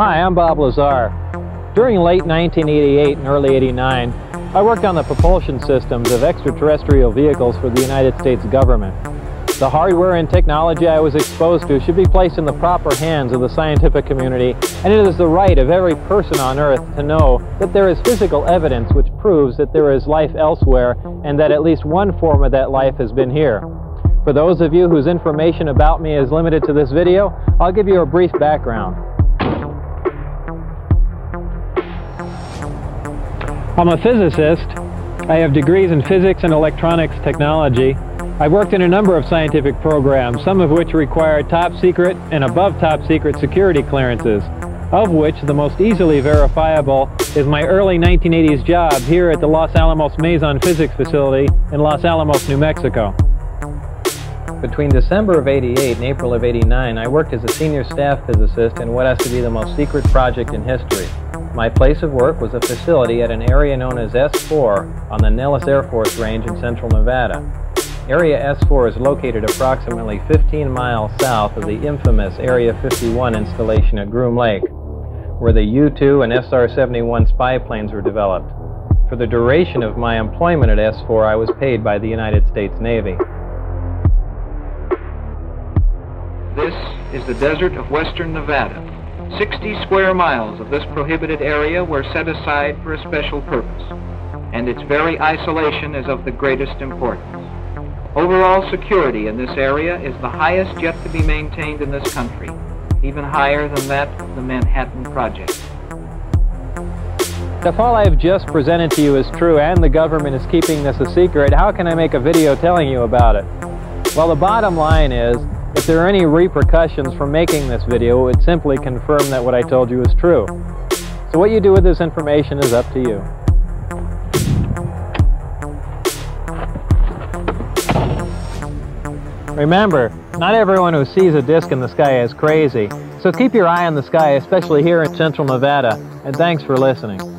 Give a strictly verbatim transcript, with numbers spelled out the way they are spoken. Hi, I'm Bob Lazar. During late nineteen eighty-eight and early eighty-nine, I worked on the propulsion systems of extraterrestrial vehicles for the United States government. The hardware and technology I was exposed to should be placed in the proper hands of the scientific community, and it is the right of every person on Earth to know that there is physical evidence which proves that there is life elsewhere and that at least one form of that life has been here. For those of you whose information about me is limited to this video, I'll give you a brief background. I'm a physicist. I have degrees in physics and electronics technology. I've worked in a number of scientific programs, some of which require top secret and above top secret security clearances, of which the most easily verifiable is my early nineteen eighties job here at the Los Alamos Meson Physics Facility in Los Alamos, New Mexico. Between December of eighty-eight and April of eighty-nine, I worked as a senior staff physicist in what has to be the most secret project in history. My place of work was a facility at an area known as S four on the Nellis Air Force Range in central Nevada. Area S four is located approximately fifteen miles south of the infamous Area fifty-one installation at Groom Lake, where the U two and S R seventy-one spy planes were developed. For the duration of my employment at S four, I was paid by the United States Navy. This is the desert of western Nevada. sixty square miles of this prohibited area were set aside for a special purpose, and its very isolation is of the greatest importance. Overall security in this area is the highest yet to be maintained in this country, even higher than that of the Manhattan Project. If all I have just presented to you is true and the government is keeping this a secret, how can I make a video telling you about it? Well, the bottom line is, if there are any repercussions for making this video, it would simply confirm that what I told you is true. So what you do with this information is up to you. Remember, not everyone who sees a disc in the sky is crazy, so keep your eye on the sky, especially here in central Nevada, and thanks for listening.